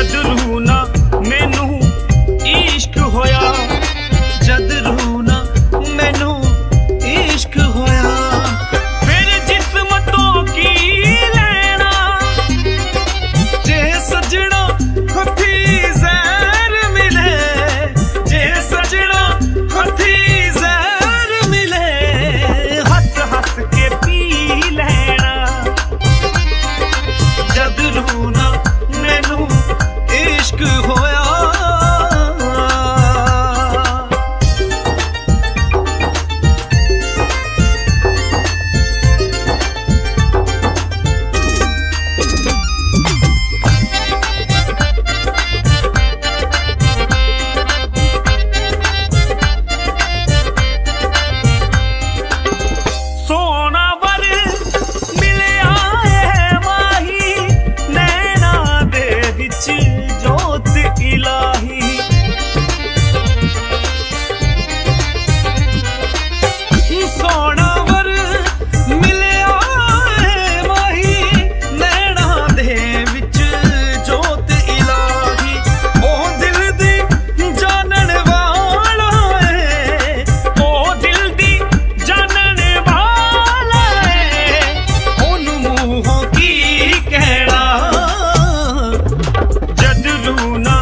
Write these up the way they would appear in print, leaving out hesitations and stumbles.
जद रूना मैनू इश्क होया, जद रूना मैनू इश्क होया। फिर जिस्म तो की लैना जे सजना हथी जहर मिले, जे सजना हथी जहर मिले, हंस हंस के पी लैना। जद रूना इश्क होया, सोना वर मिले आए माही नैना दे विच इलाही। सोना वर मिलिया है माही नैना दे विच जोत इलाही। ओ दिल दी जानन वाला है, ओ दिल दी जानन वाला है, ओनू मुँहों की कहना। जद रूना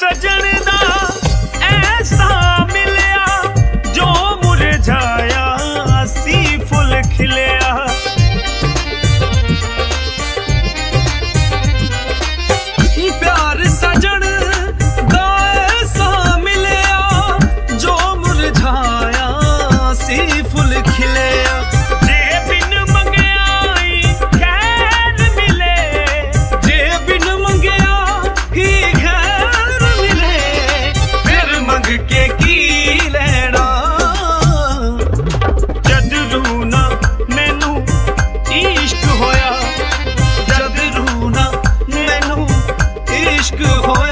सजन दा ऐसा मिलया, जो मुरझाया सी फुल खिलया। प्यार सजन दा ऐसा मिलया, जो मुरझाया सी फुल खिलया। जे बिन मंगया ही खैर मिले, जे बिन मंगया ही के की लैना। जद रूना मैनू इश्क होया, जद रूना मैनू इश्क होया।